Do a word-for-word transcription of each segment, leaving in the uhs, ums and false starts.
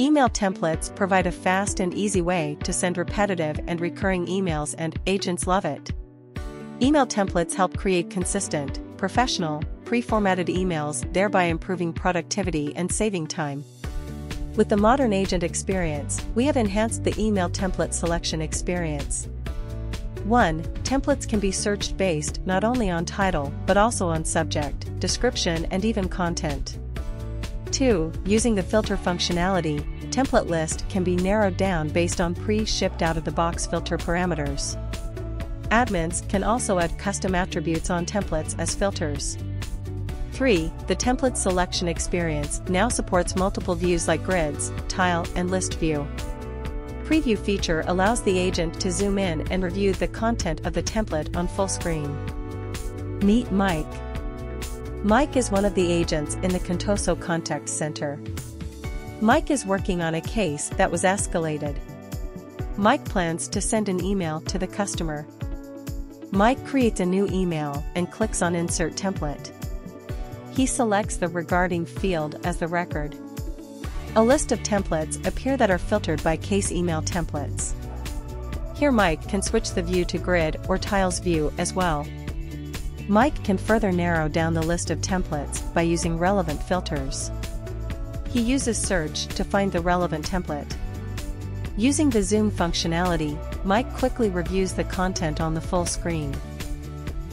Email templates provide a fast and easy way to send repetitive and recurring emails, and agents love it. Email templates help create consistent, professional, pre-formatted emails, thereby improving productivity and saving time. With the modern agent experience, we have enhanced the email template selection experience. one Templates can be searched based not only on title but also on subject, description, and even content. two Using the filter functionality, template list can be narrowed down based on pre-shipped out-of-the-box filter parameters. Admins can also add custom attributes on templates as filters. three The template selection experience now supports multiple views like grids, tile, and list view. Preview feature allows the agent to zoom in and review the content of the template on full screen. Meet Mike. Mike is one of the agents in the Contoso Contact Center. Mike is working on a case that was escalated. Mike plans to send an email to the customer. Mike creates a new email and clicks on Insert Template. He selects the regarding field as the record. A list of templates appear that are filtered by case email templates. Here Mike can switch the view to grid or tiles view as well. Mike can further narrow down the list of templates by using relevant filters. He uses search to find the relevant template. Using the zoom functionality, Mike quickly reviews the content on the full screen.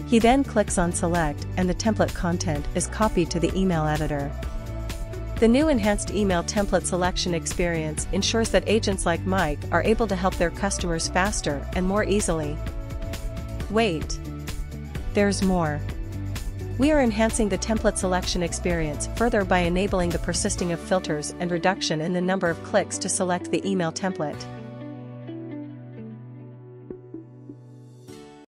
He then clicks on Select, and the template content is copied to the email editor. The new enhanced email template selection experience ensures that agents like Mike are able to help their customers faster and more easily. Wait! There's more. We are enhancing the template selection experience further by enabling the persisting of filters and reduction in the number of clicks to select the email template.